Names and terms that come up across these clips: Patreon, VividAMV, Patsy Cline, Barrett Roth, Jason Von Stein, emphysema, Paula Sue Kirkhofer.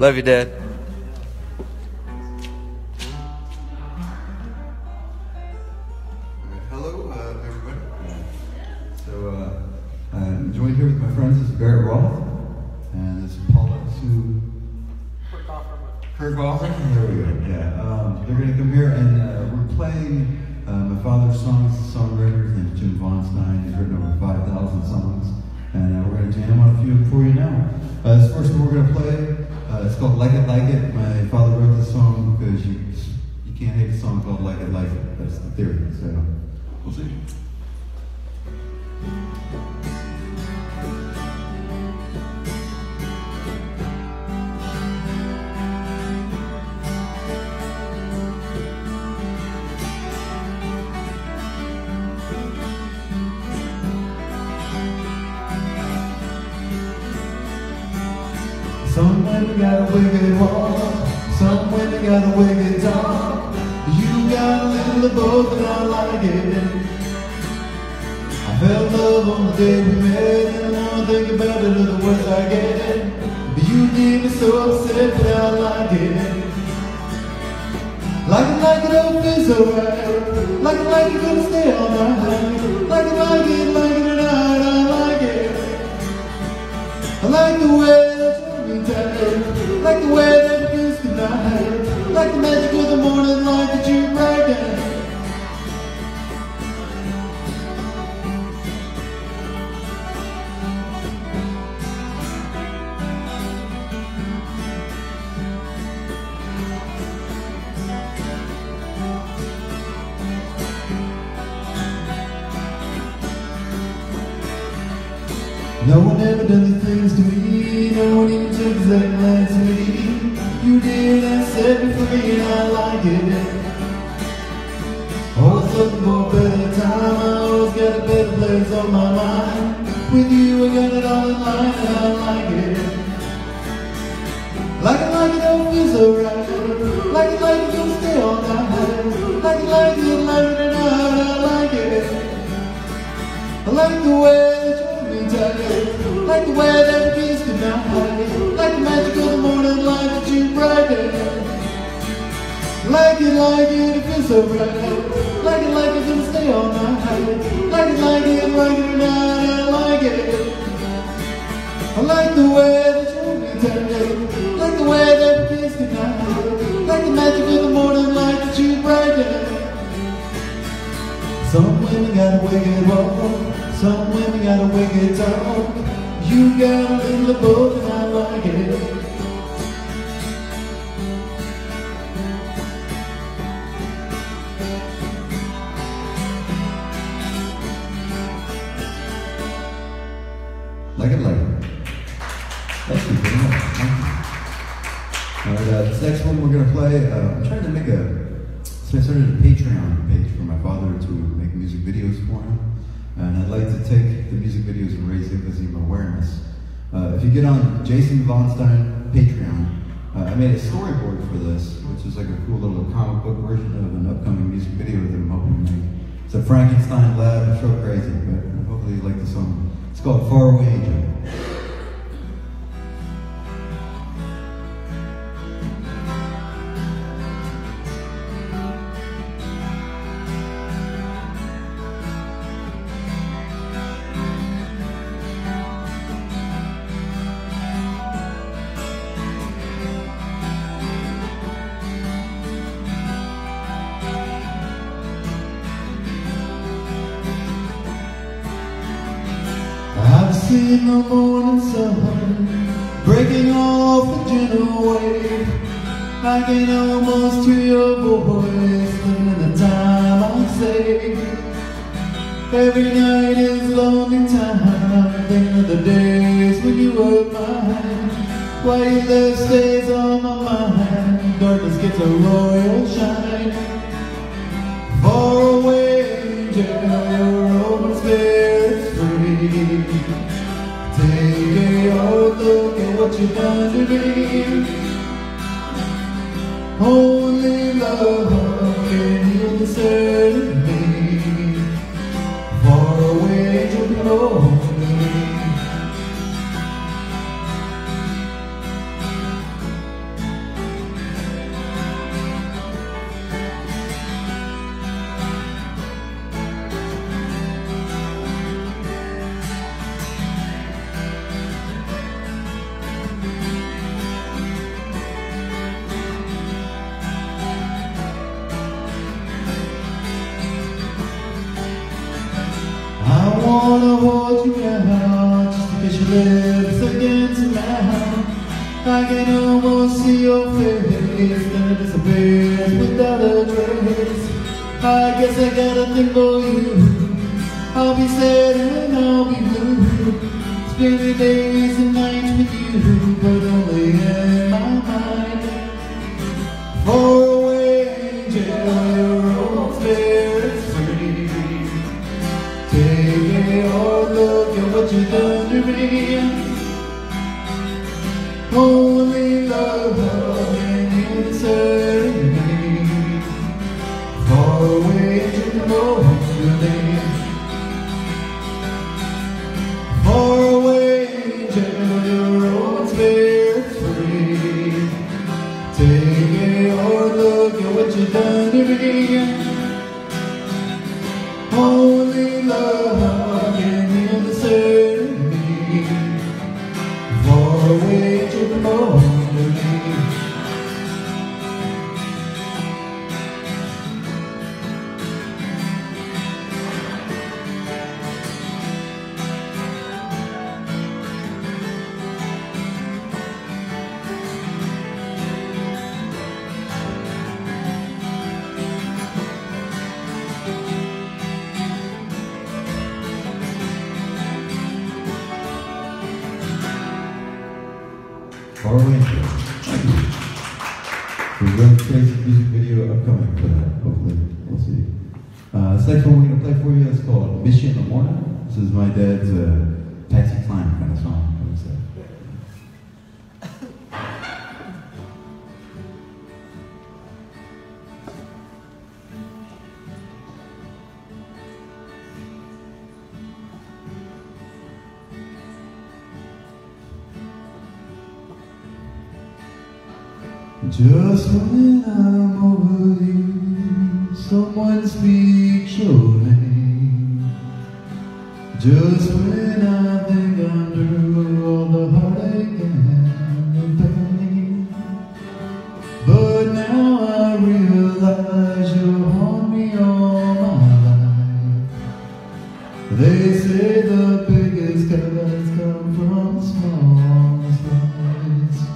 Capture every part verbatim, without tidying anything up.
Love you, Dad. Hello, uh, everybody. So uh, I'm joined here with my friends. This is Barrett Roth, and this is Paula Sue Kirkhofer. There we go. Yeah, um, they're going to come here, and uh, we're playing uh, my father's songs. The songwriter, his name's Jason Von Stein. He's written over five thousand songs, and uh, we're going to jam on a few for you now. Uh, this first one we're going to play. Uh, it's called Like It Like It. My father wrote the song because you you can't hate a song called Like It Like It. That's the theory. So we'll see. Some women got a wicked heart, some women got a wicked dog. You got a little of both and I like it. I fell in love on the day we met, and I don't think about it or the words I get. But you did me so upset, but I like it. Like it, like it up is alright. Like it, like it, gonna stay all night. Like it, like it, like it tonight, I like it. I like the way. Like the way that it feels good night, like the magic of the morning light that you break down. No one ever does these things to me. No one even takes that glance to me. You did, I set me free, and I like it. Always looking for a better time, I always got a better place on my mind. With you, I got it all in line, and I like it. Like it, like it, all feels alright. Like it, like it, gonna stay all night. Like it, like it, like it, and I like it. I like the way that you hold me tight. Like the way that it feels good night. Like the magic of the morning light that you brighten. Like it, like it, it feels so bright. Like it, like it's gonna stay all night. Like it, like it, like it tonight, I like it. I like the way that you hold me tight. Like the way that it feels good night. Like the magic of the morning light that you brighten. Some women got a wicked walk, some women got a wicked talk. You got a little of both and I like it. Like it, like it. Thank you very much. Thank you. All right, uh, this next one we're going to play, uh, I'm trying to make a, so I started a Patreon page for my father to make music videos for him. And I'd like to take the music videos and raise emphysema awareness. Uh, if you get on Jason Von Stein Patreon, uh, I made a storyboard for this, which is like a cool little comic book version of an upcoming music video that I'm hoping to make. It's a Frankenstein lab, it's real crazy, but hopefully you like the song. It's called Far Away Angel. In the morning sun, breaking off the gentle wave, I get almost to your voice, living the time I save. Every night is lonely time, thinking of the days when you were mine. While you left stays on my mind, darkness gets a royal shine. Far away, angel, your open spirit's free. Take a hard look at what you've done to me. Only love can heal the hurt of me. Far away to lonely. broke your heart just because your lips against mine. I can almost see your face that disappears without a trace. I guess I got a thing for you. I'll be sad and I'll be blue. Spend the days and nights with you, but only in my mind. For you've done to me. Only love and inside me. Far away to know your name. Far away to your own spirit free. Take a hard look at what you've done to me. Only love and inside. Our Ranger. We're going to play some music video upcoming for that, hopefully. We'll see. Uh, this next one we're going to play for you is called Mission in the Morning. This is my dad's uh, Patsy Cline kind of song. Just when I'm over you, someone speaks your name. Just when I think I'm through all the heartache and the pain. But now I realize you'll haunt me all my life. They say the biggest guys come from small sides.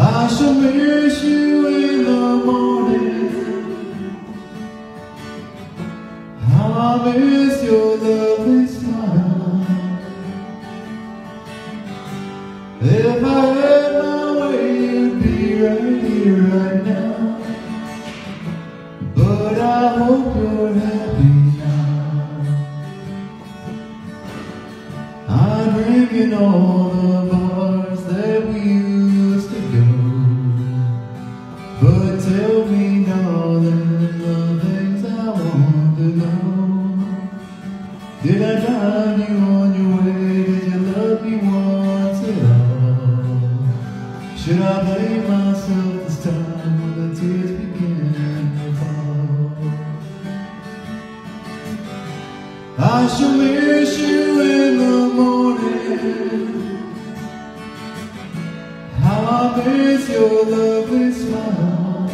I shall miss you in the morning. How I miss your lovely smile. If I had my way, you'd be right here, right now. But I hope you're happy now. I'm drinking all the bars that we used to go. But tell me, darling, the things I want to know. Did I drive you on your way? Did you love me once at all? Should I blame myself this time when the tears begin to fall? I shall miss you in the morning. How I miss your lovely smile.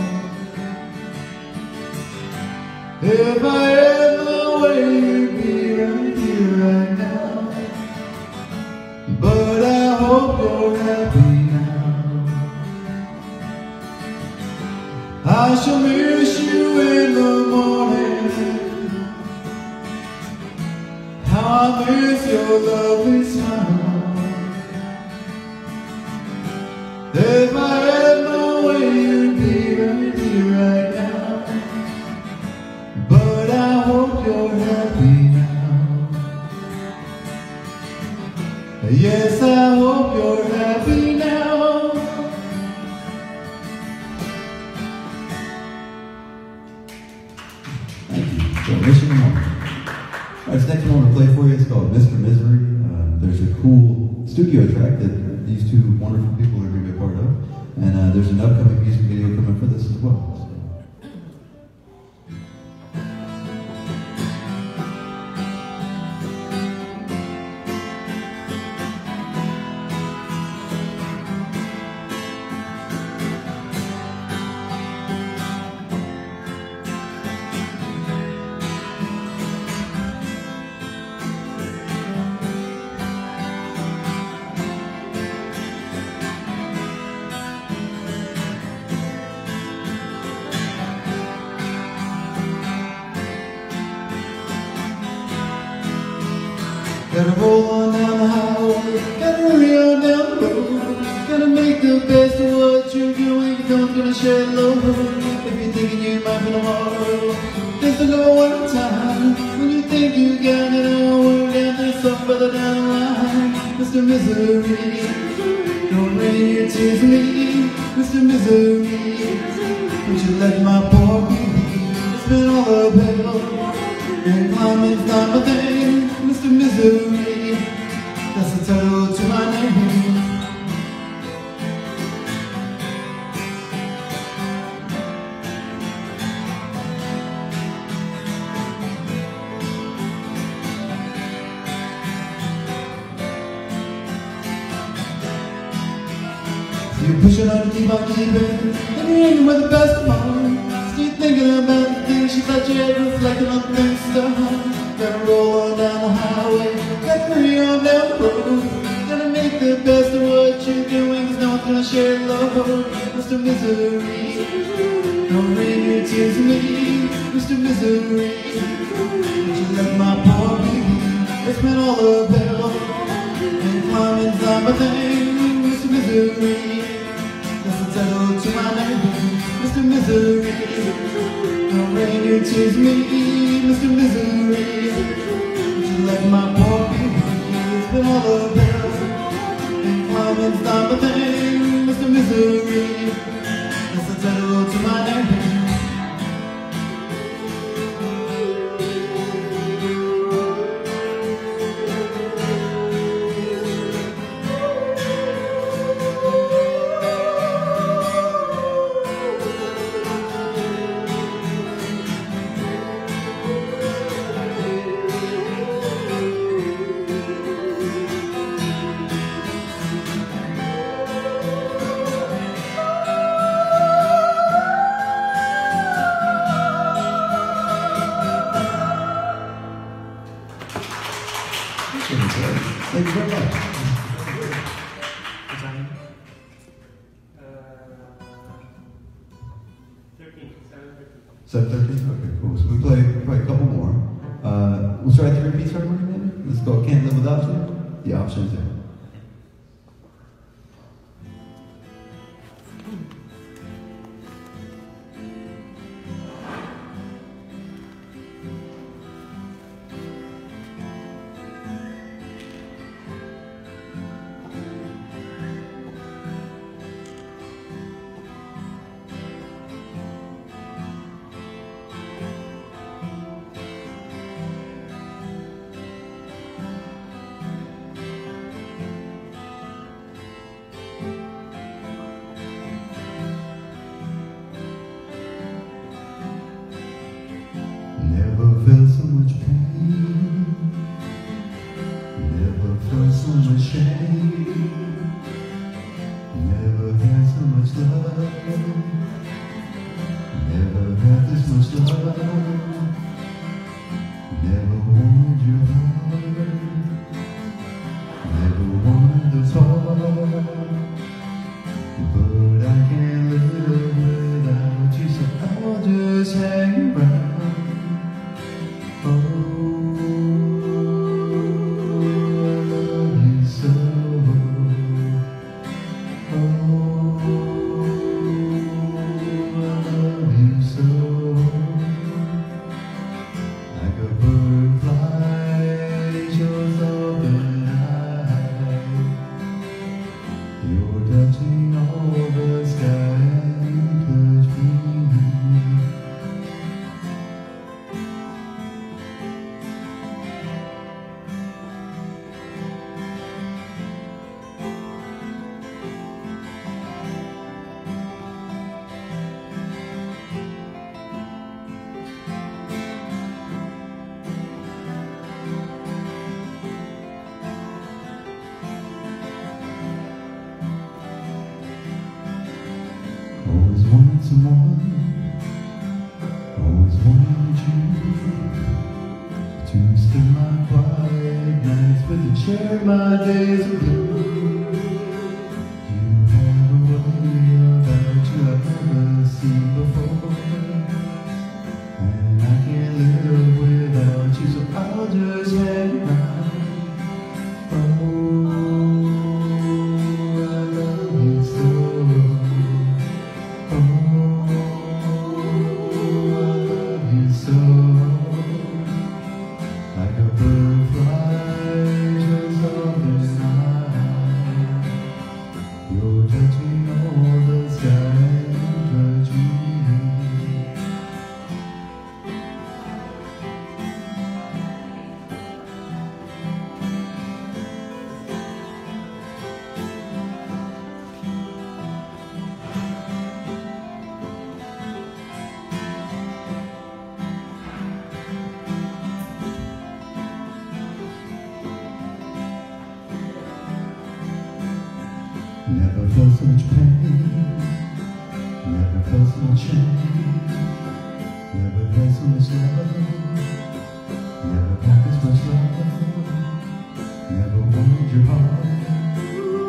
If I had my way, you'd be right here, right now. But I hope you're happy now. I shall miss you in the morning. How I miss your lovely smile. If I had my way, you'd be right here right now. But I hope you're happy now. Yes, I hope you're happy now. Thank you. So, Mission in the Morning. All right, so next one we're going to play for you is called Mister Misery. Uh, there's a cool studio track that these two wonderful people are going to be a part of, and uh, there's an upcoming music video coming for this as well. Gotta roll on down the highway, gotta hurry on down the road. Gotta make the best of what you're doing, you don't gonna shed low. If you're thinking you might be tomorrow, just to go one time. When you think you got it all worked out, there's some further down the line. Mister Misery, don't rain your tears for me, Mister Misery. Would you let my poor baby spin all the pedal and climb and climb a thing? Mister Misery, that's the title to my name. So you're pushing on to keep on keeping, and you're hanging with the best of mine. So you're thinking about the things she thought you had, reflecting on the things that gotta roll on down the highway, gotta hurry on down the road. Gotta make the best of what you're doing, cause no one's gonna share love. Mister Misery, don't rain your tears on me, Mister Misery. Would you let my poor baby spin all the pedal and climb and climb a thing, Mister Misery. That's the title to my name, Mister Misery. Don't rain your tears on me, Mister Misery. Like my poor baby, spin all the bells and climb and stop a thing, Mister Misery. That's the title to my name. Thank you very much. seven thirteen, okay, cool. So we play probably a couple more. Uh, we'll try three beats right away, maybe? Let's go. Can't Live Without You? The option's there. Never felt so much pain, never felt so much shame, never had so much love, never had this much love, never wanted your heart, never wanted the fall, but I can't live without you, so I'll just hang around. Wanted someone, always wanted you to spend my quiet nights with you, share my days with you. You have a way about you I've never seen before, and I can't live without you, so I'll just hang around. Never felt such pain, never felt such shame, never had so much love, never got this much love, never wanted your heart, never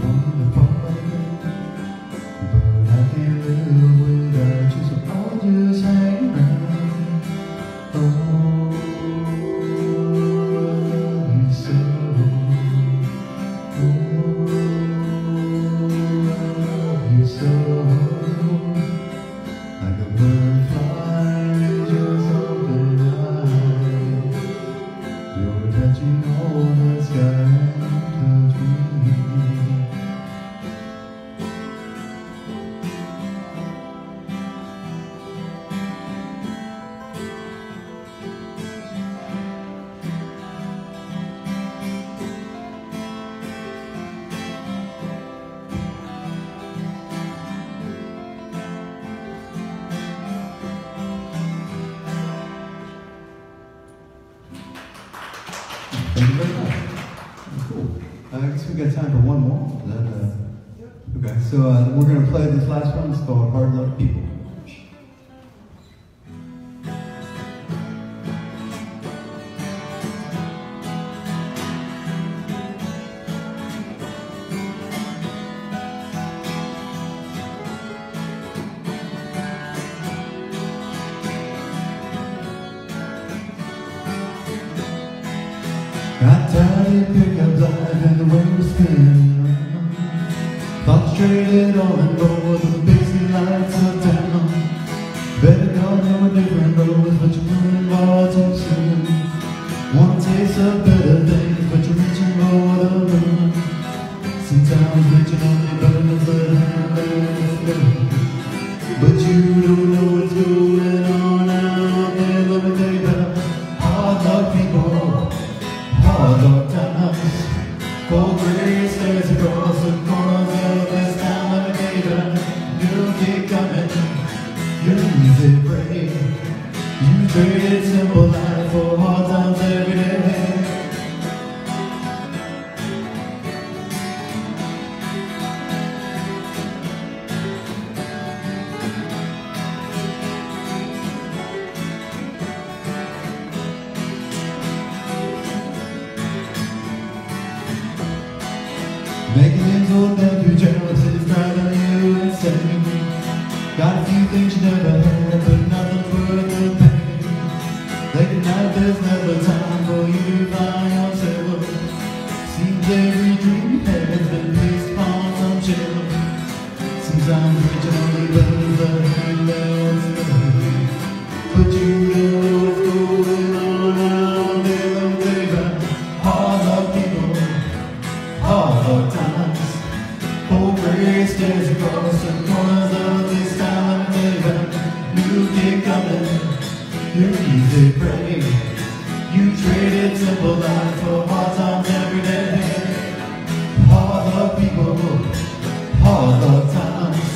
wanted to fall, but I can't live without you, so I'll just hang around. Oh, it's so, oh, so like a butterfly, just open eyes. You're touching all the sky, touch me. Thank you very much. Cool. Uh, I guess we got time for one more. Then, uh, yep. Okay, so uh, we're going to play this last one. It's called Hard Luck People. Got tired of pickup life and the way we're spinning around, concentrated on and over the busy lights of town. Better God know we're different roads, but you're coming far too soon. One taste of better things, but you're reaching for the moon. Sometimes reaching only burns the hand and the moon, but you don't know what's going on out there. Let me tell you about hard luck people. Hard luck times, cold gray stares across the corners of this town. Let me tell you about new day coming, your music break. You traded simple life for hard times every day. Making things old, thank you, jealous, it's driving you insane. Got a few things you never had, but nothing's worth the pain. Late at night, there's never time for you by yourself. Seems every dream you had has been based upon some chill. Sometimes reaching only better than handouts, but you know what's going on out there. Let me tell you about hard luck people, hard luck times. Stares across the corners of this town. New day coming, your music break. You traded simple life for hard times every day. Hard luck people, hard luck times.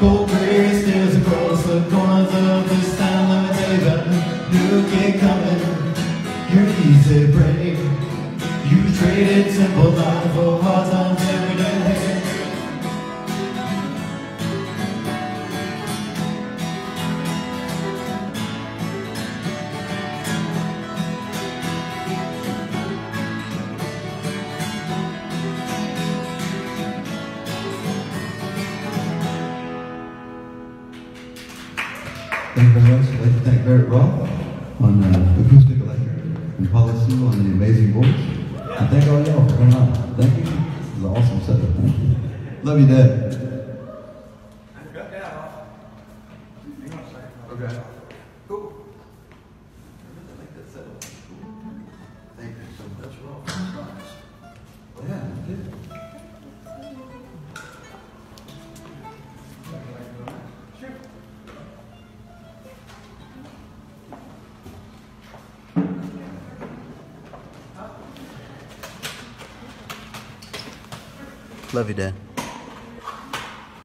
Cold gray stares across the corners of this town. Let me tell you about new day coming, your music break. You traded simple life for hard times every day. Thank you very much. I'd like to thank Barrett Roth on uh, acoustic electric and Paula Sue on the amazing voice. And thank all y'all for coming on. Thank you. This is an awesome setup. Thank you. Love you, Dad. I got that off. Hang on a second. Okay. Cool. I really like that setup. Cool. Thank you so much, Roth. Nice. Yeah, I did. Love you, Dad.